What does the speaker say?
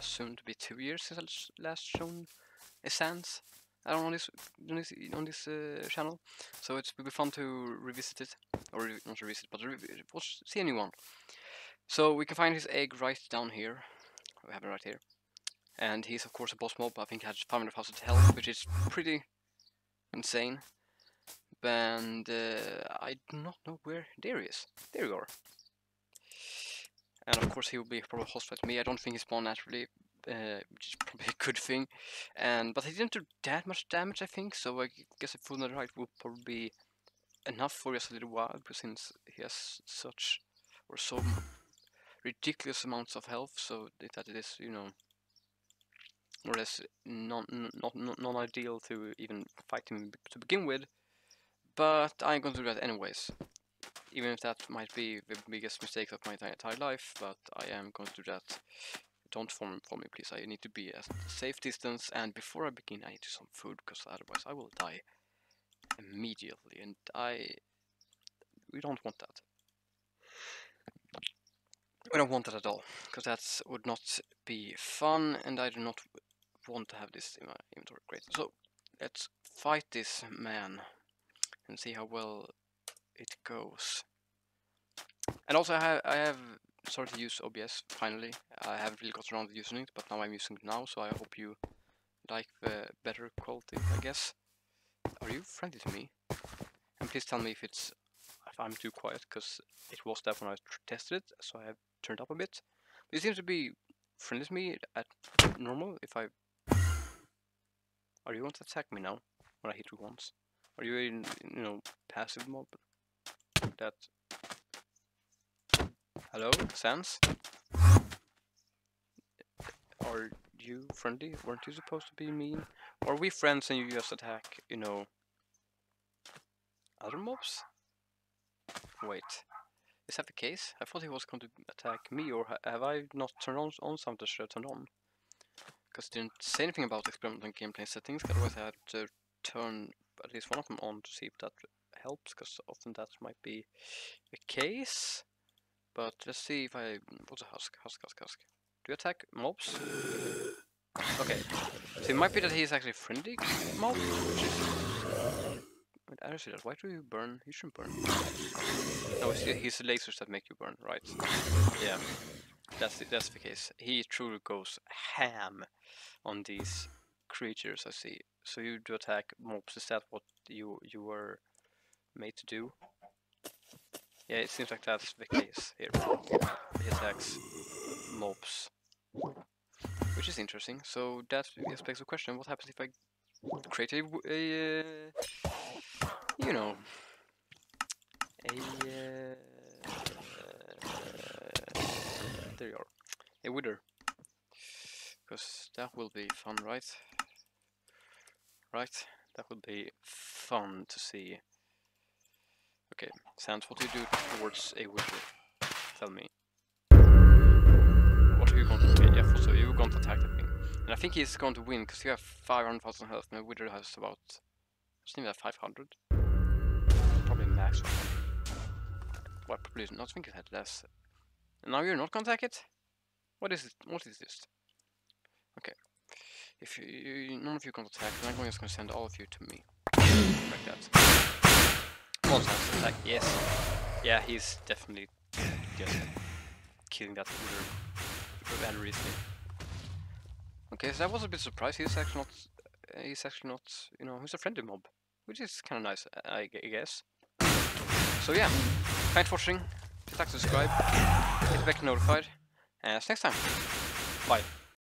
Soon to be 2 years since I last shown a Sans on this channel, so it will be fun to revisit it, or not revisit, but see a new one. So we can find his egg right down here. We have it right here, and he's of course a boss mob. I think he has 500,000 health, which is pretty insane. And I do not know where there is. There you are. And of course he will be probably hostile to me. I don't think he spawned naturally, which is probably a good thing. But he didn't do that much damage, I think, so I guess a full netherite will probably be enough for just a little while, since he has such or so ridiculous amounts of health, so that it is, you know, more or less non-ideal to even fight him to begin with. But I'm going to do that anyways. Even if that might be the biggest mistake of my entire life, but I am going to do that. Don't farm for me, please. I need to be at a safe distance, and before I begin, I need some food, because otherwise I will die immediately, and we don't want that. We don't want that at all, because that would not be fun, and I do not want to have this in my inventory. Great. So let's fight this man and see how well it goes. And also I have started to use OBS finally. I haven't really got around to using it, but now I'm using it now, so I hope you like the better quality, I guess. Are you friendly to me? And please tell me if I'm too quiet, because it was that when I tested it, so I have turned up a bit. But it seems to be friendly to me at normal. Are you going to attack me now when I hit you once? Are you in, you know, passive mob? That. Hello, Sans? Are you friendly? Weren't you supposed to be mean? Are we friends and you just attack, you know, other mobs? Wait, is that the case? I thought he was going to attack me, or have I not turned on something that should have turned on? Because I didn't say anything about experimenting gameplay settings, otherwise I had to turn at least one of them on to see if that helps, because often that might be the case. But let's see if I... What's a husk? Do you attack mobs? Okay, so it might be that he's actually friendly mob, which is... I don't see that. Why do you burn? You shouldn't burn. No, he's the lasers that make you burn, right? Yeah, that's the case. He truly goes ham on these creatures, I see. So you do attack mobs, is that what you were made to do? Yeah, it seems like that's the case here. He attacks mobs, which is interesting. So that begs the question, what happens if I create there you are, a Wither, because that will be fun, right? Right, that would be fun to see. Okay, Sans, what do you do towards a Wither? Tell me. What are you going to do? Yeah, so you're going to attack that thing. And I think he's going to win, because you have 500,000 health, and a Wither has about... doesn't even have 500. Probably max. Well, probably not, think it had less. And now you're not going to attack it? What is it? What is this? Okay. If none of you can attack, then I'm just going to send all of you to me. Like that. One time attack, yes. Yeah, he's definitely just killing that for bad reason. Okay, so that was a bit surprised. He's actually not, you know, he's a friendly mob. Which is kind of nice, I guess. So yeah, thanks for watching. Hit like, subscribe, get back notified, and see you next time. Bye.